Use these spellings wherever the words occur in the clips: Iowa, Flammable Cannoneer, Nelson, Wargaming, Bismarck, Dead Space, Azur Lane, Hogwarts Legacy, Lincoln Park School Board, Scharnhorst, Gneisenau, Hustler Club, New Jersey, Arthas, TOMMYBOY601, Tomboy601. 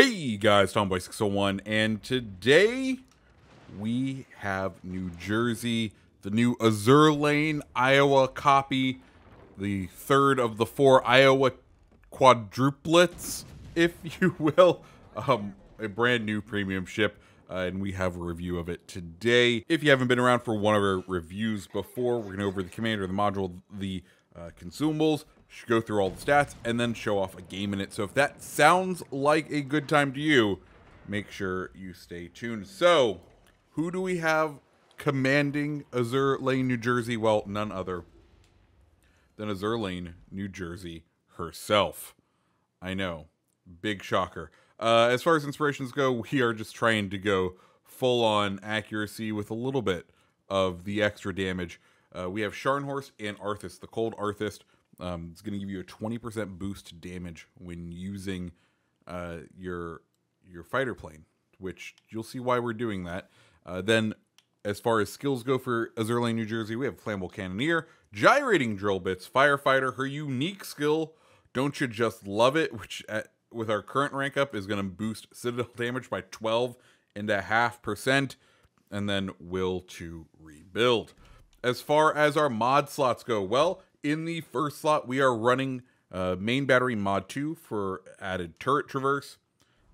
Hey guys, Tomboy601, and today we have New Jersey, the new Azur Lane, Iowa copy, the third of the four Iowa quadruplets, if you will, a brand new premium ship, and we have a review of it today. If you haven't been around for one of our reviews before, we're going to go over the commander, the module, the consumables, go through all the stats, and then show off a game in it. So if that sounds like a good time to you, make sure you stay tuned. So who do we have commanding Azur Lane, New Jersey? Well, none other than Azur Lane, New Jersey herself. I know, big shocker. As far as inspirations go, we are just trying to go full-on accuracy with a little bit of the extra damage. We have Scharnhorst and Arthas, the cold Arthas. It's going to give you a 20% boost to damage when using your fighter plane, which you'll see why we're doing that. Then, as far as skills go for Azur Lane, New Jersey, we have Flammable Cannoneer, Gyrating Drill Bits, Firefighter, her unique skill, Don't You Just Love It, which with our current rank up is going to boost Citadel damage by 12.5%, and then Will to Rebuild. As far as our mod slots go, well, in the first slot, we are running main battery mod 2 for added turret traverse,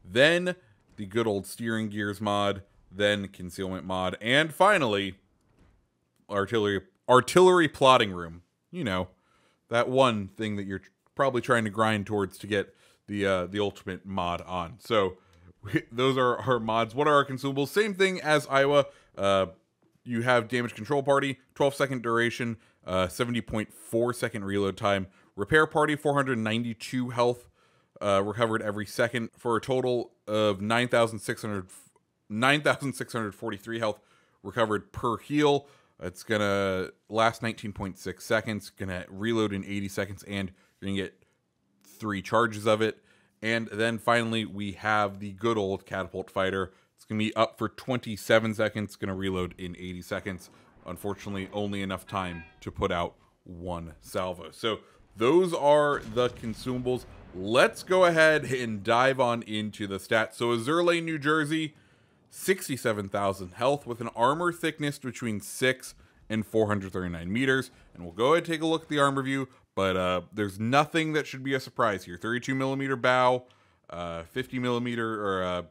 then the good old steering gears mod, then concealment mod, and finally, artillery plotting room. You know, that one thing that you're probably trying to grind towards to get the ultimate mod on. So those are our mods. What are our consumables? Same thing as Iowa. You have damage control party, 12-second duration, 70.4-second reload time. Repair party, 492 health recovered every second for a total of 9,643 health recovered per heal. It's going to last 19.6 seconds, going to reload in 80 seconds, and you're going to get 3 charges of it. And then finally, we have the good old catapult fighter. It's going to be up for 27 seconds, going to reload in 80 seconds. Unfortunately, only enough time to put out one salvo. So those are the consumables. Let's go ahead and dive on into the stats. So Azur Lane, New Jersey, 67,000 health with an armor thickness between 6 and 439 meters. And we'll go ahead and take a look at the armor view, but there's nothing that should be a surprise here. 32 millimeter bow, 50 millimeter or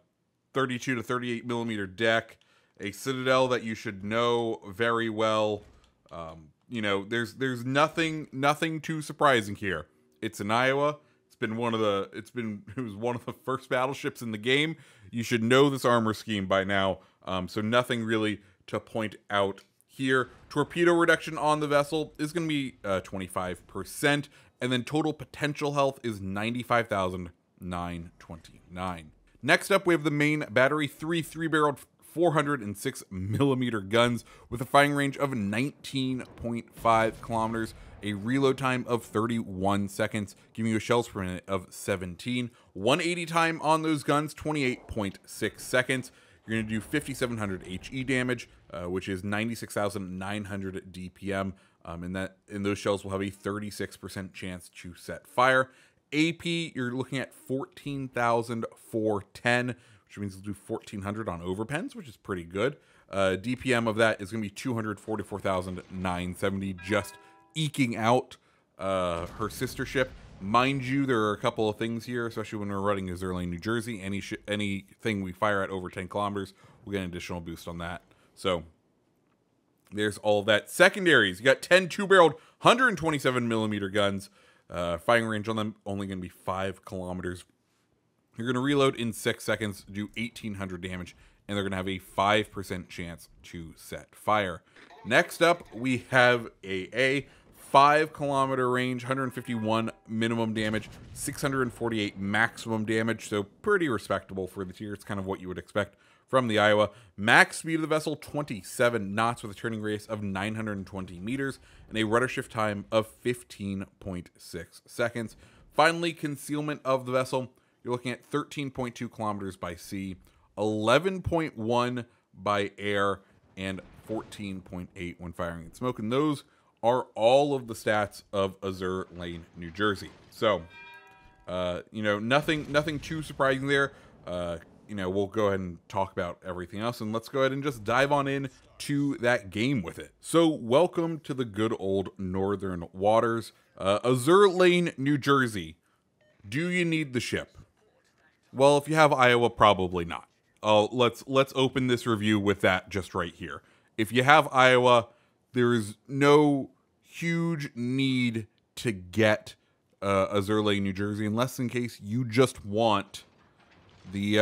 32 to 38 millimeter deck. A Citadel that you should know very well. You know, there's nothing too surprising here. It's in Iowa. It's been it was one of the first battleships in the game. You should know this armor scheme by now. So nothing really to point out here. Torpedo reduction on the vessel is going to be 25%, and then total potential health is 95,929. Next up, we have the main battery, three barreled. 406 millimeter guns with a firing range of 19.5 kilometers, a reload time of 31 seconds, giving you a shells per minute of 17. 180 time on those guns, 28.6 seconds. You're going to do 5,700 HE damage, which is 96,900 DPM, and those shells will have a 36% chance to set fire. AP, you're looking at 14,410. Which means we'll do 1,400 on overpens, which is pretty good. DPM of that is going to be 244,970, just eking out her sister ship. Mind you, there are a couple of things here, especially when we're running Azur Lane, New Jersey. Anything we fire at over 10 kilometers, we'll get an additional boost on that. So there's all that. Secondaries, you got 10 two-barreled 127 millimeter guns. Firing range on them only going to be 5 kilometers. You're going to reload in 6 seconds, do 1,800 damage, and they're going to have a 5% chance to set fire. Next up, we have AA, 5-kilometer range, 151 minimum damage, 648 maximum damage, so pretty respectable for the tier. It's kind of what you would expect from the Iowa. Max speed of the vessel, 27 knots with a turning radius of 920 meters, and a rudder shift time of 15.6 seconds. Finally, concealment of the vessel. You're looking at 13.2 kilometers by sea, 11.1 by air, and 14.8 when firing and smoke. And those are all of the stats of Azur Lane, New Jersey. So, you know, nothing too surprising there. you know, we'll go ahead and talk about everything else, and let's go ahead and just dive on in to that game with it. So welcome to the good old Northern Waters, Azur Lane, New Jersey. Do you need the ship? Well, if you have Iowa, probably not. Let's open this review with that just right here. If you have Iowa, there is no huge need to get Azur Lane, New Jersey, unless in case you just want the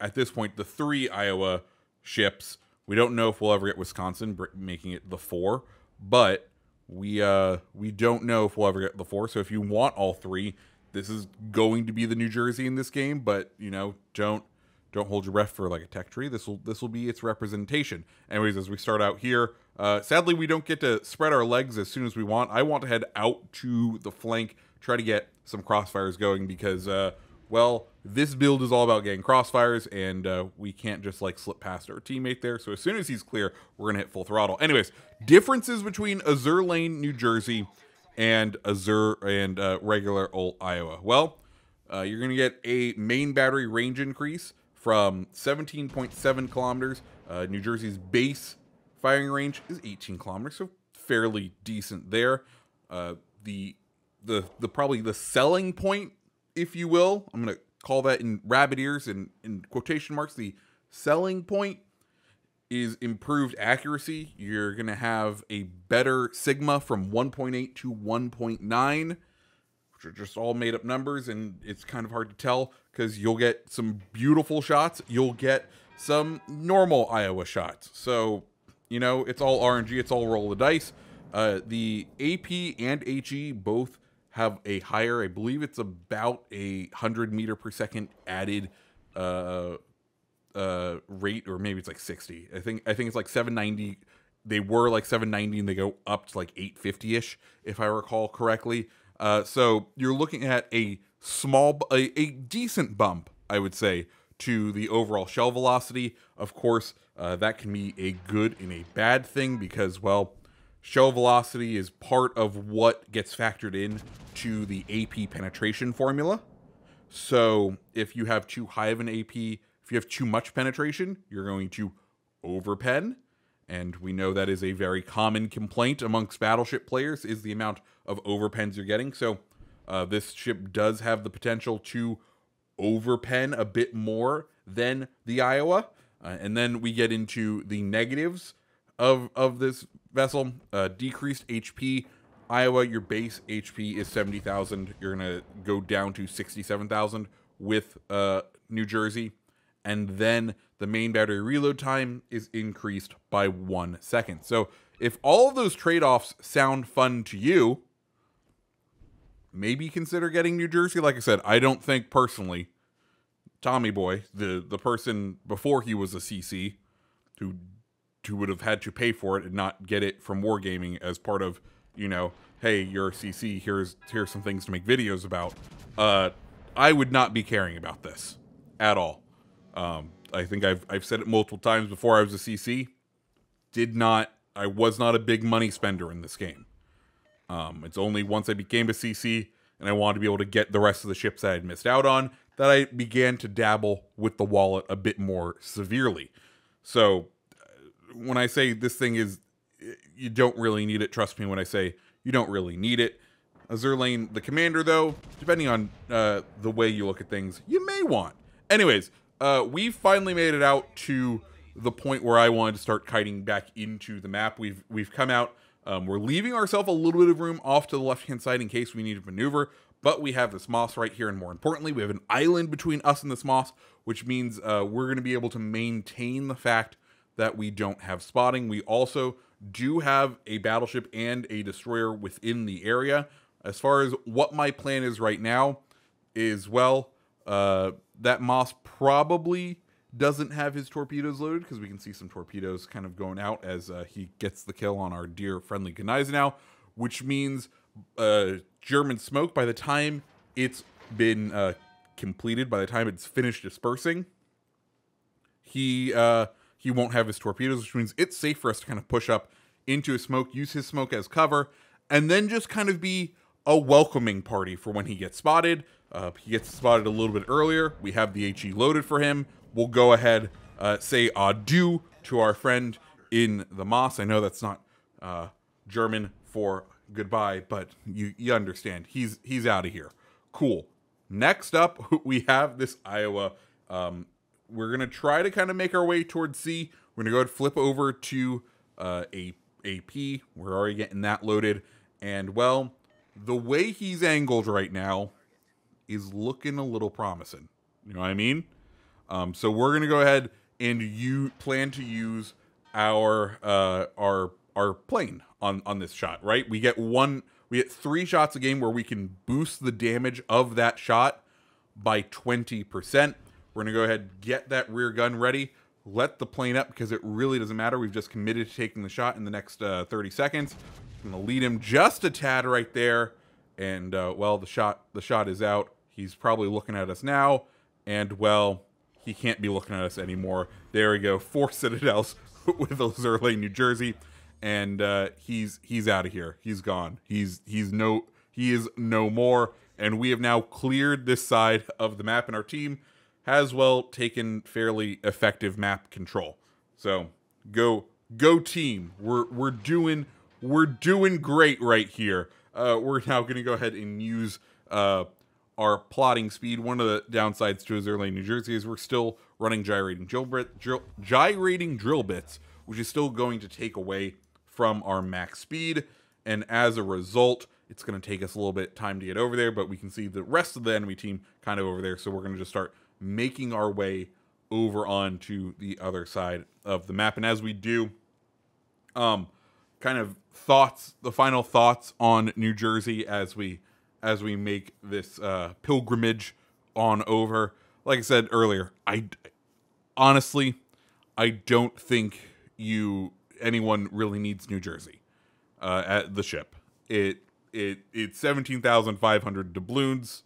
at this point the 3 Iowa ships. We don't know if we'll ever get Wisconsin, making it the 4, but we don't know if we'll ever get the 4. So if you want all 3, this is going to be the New Jersey in this game, but you know, don't hold your breath for like a tech tree. This will be its representation. Anyways, as we start out here, sadly we don't get to spread our legs as soon as we want. I want to head out to the flank, try to get some crossfires going because, well, this build is all about getting crossfires, and we can't just like slip past our teammate there. So as soon as he's clear, we're gonna hit full throttle. Anyways, differences between Azur Lane, New Jersey, and Azur and regular old Iowa. Well, you're gonna get a main battery range increase from 17.7 kilometers. New Jersey's base firing range is 18 kilometers, so fairly decent there. The probably the selling point, if you will, I'm gonna call that in rabbit ears and in quotation marks, the selling point is improved accuracy. You're gonna have a better Sigma from 1.8 to 1.9, which are just all made up numbers, and it's kind of hard to tell because you'll get some beautiful shots, you'll get some normal Iowa shots. So, you know, it's all RNG, it's all roll the dice. The AP and HE both have a higher, I believe it's about 100 meter per second added rate, or maybe it's like 60. I think it's like 790. They were like 790 and they go up to like 850-ish, if I recall correctly. So you're looking at a small, a decent bump, I would say, to the overall shell velocity. Of course, that can be a good and a bad thing because, well, shell velocity is part of what gets factored in to the AP penetration formula. So if you have too high of an AP, if you have too much penetration, you're going to overpen. And we know that is a very common complaint amongst battleship players, is the amount of overpens you're getting. So this ship does have the potential to overpen a bit more than the Iowa. And then we get into the negatives of this vessel. Decreased HP. Iowa, your base HP is 70,000. You're gonna go down to 67,000 with New Jersey, and then the main battery reload time is increased by 1 second. So if all of those trade-offs sound fun to you, maybe consider getting New Jersey. Like I said, I don't think personally Tommy Boy, the person before he was a CC, who would have had to pay for it and not get it from Wargaming as part of, you know, hey, you're a CC, here's some things to make videos about. I would not be caring about this at all. I think I've said it multiple times before. I was a CC. I was not a big money spender in this game. It's only once I became a CC and I wanted to be able to get the rest of the ships that I had missed out on that I began to dabble with the wallet a bit more severely. So when I say this thing is, you don't really need it. Trust me when I say you don't really need it. Azur Lane, the commander, though, depending on the way you look at things, you may want. Anyways, we finally made it out to the point where I wanted to start kiting back into the map. We've come out. We're leaving ourselves a little bit of room off to the left-hand side in case we need to maneuver. But we have this moss right here, and more importantly, we have an island between us and this moss, which means we're going to be able to maintain the fact that we don't have spotting. We also do have a battleship and a destroyer within the area. As far as what my plan is right now is, well, that Moss probably doesn't have his torpedoes loaded because we can see some torpedoes kind of going out as he gets the kill on our dear friendly Gneisenau, which means German smoke, by the time it's been completed, by the time it's finished dispersing, he won't have his torpedoes, which means it's safe for us to kind of push up into his smoke, use his smoke as cover, and then just kind of be a welcoming party for when he gets spotted. He gets spotted a little bit earlier. We have the HE loaded for him. We'll go ahead, say adieu to our friend in the Moss. I know that's not German for goodbye, but you understand. He's out of here. Cool. Next up, we have this Iowa. We're going to try to kind of make our way towards C. We're going to go ahead and flip over to AP. We're already getting that loaded. And, well, the way he's angled right now is looking a little promising. You know what I mean? So we're going to go ahead and you plan to use our plane on this shot, right? We get 3 shots a game where we can boost the damage of that shot by 20%. We're going to go ahead and get that rear gun ready. Let the plane up because it really doesn't matter. We've just committed to taking the shot in the next 30 seconds. I'm going to lead him just a tad right there. And, well, the shot is out. He's probably looking at us now. And, well, he can't be looking at us anymore. There we go. 4 citadels with Azur Lane, New Jersey. And he's out of here. He's gone. He is no more. And we have now cleared this side of the map, and our team has, well, taken fairly effective map control. So go team. We're doing great right here. We're now going to go ahead and use our plotting speed. One of the downsides to Azur Lane, New Jersey is we're still running gyrating drill bits, which is still going to take away from our max speed. And as a result, it's going to take us a little bit of time to get over there, but we can see the rest of the enemy team kind of over there. So we're going to just start making our way over onto the other side of the map. And as we do, kind of the final thoughts on New Jersey as we make this pilgrimage on over. Like I said earlier, I honestly don't think anyone really needs New Jersey at the ship. It's 17,500 doubloons.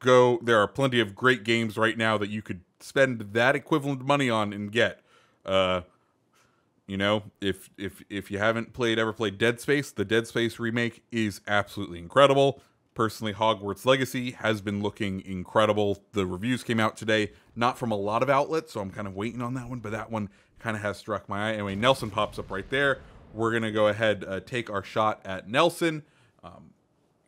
Go. There are plenty of great games right now that you could spend that equivalent money on and get. You know, if you haven't ever played Dead Space, the Dead Space remake is absolutely incredible. Personally, Hogwarts Legacy has been looking incredible. The reviews came out today, not from a lot of outlets, so I'm kind of waiting on that one, but that one kind of has struck my eye. Anyway, Nelson pops up right there. We're going to go ahead, take our shot at Nelson,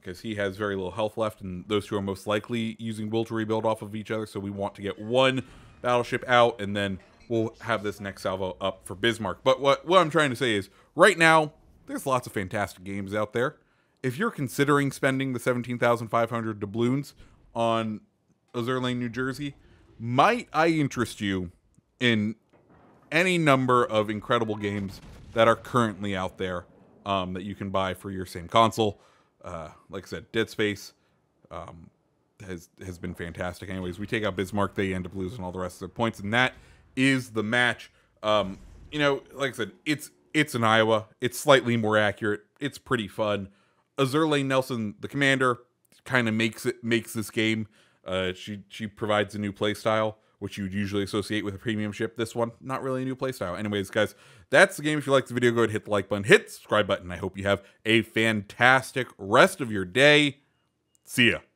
because he has very little health left, and those two are most likely using will to rebuild off of each other, so we want to get one battleship out, and then we'll have this next salvo up for Bismarck. But what I'm trying to say is, right now, there's lots of fantastic games out there. If you're considering spending the 17,500 doubloons on Azur Lane, New Jersey, might I interest you in any number of incredible games that are currently out there that you can buy for your same console. Like I said, Dead Space has been fantastic. Anyways, we take out Bismarck. They end up losing all the rest of their points, and that is the match. You know, like I said, it's in Iowa. It's slightly more accurate. It's pretty fun. Azur Lane Nelson, the commander, kind of makes this game. She provides a new play style, which you would usually associate with a premium ship. This one, not really a new playstyle. Anyways, guys, that's the game. If you liked the video, go ahead and hit the like button, hit the subscribe button. I hope you have a fantastic rest of your day. See ya.